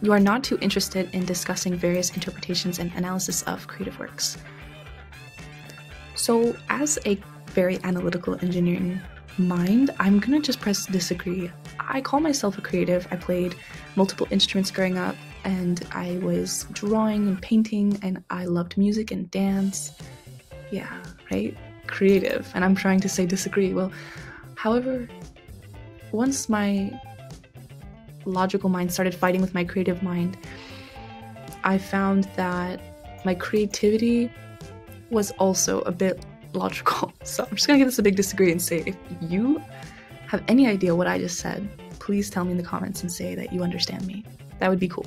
You are not too interested in discussing various interpretations and analysis of creative works. So as a very analytical engineering mind, I'm gonna just press disagree. I call myself a creative. I played multiple instruments growing up, and I was drawing and painting, and I loved music and dance. Yeah, right? Creative. And I'm trying to say disagree. Well, however, once my logical mind started fighting with my creative mind, I found that my creativity was also a bit logical. So I'm just gonna give this a big disagree and say, if you have any idea what I just said, please tell me in the comments and say that you understand me. That would be cool.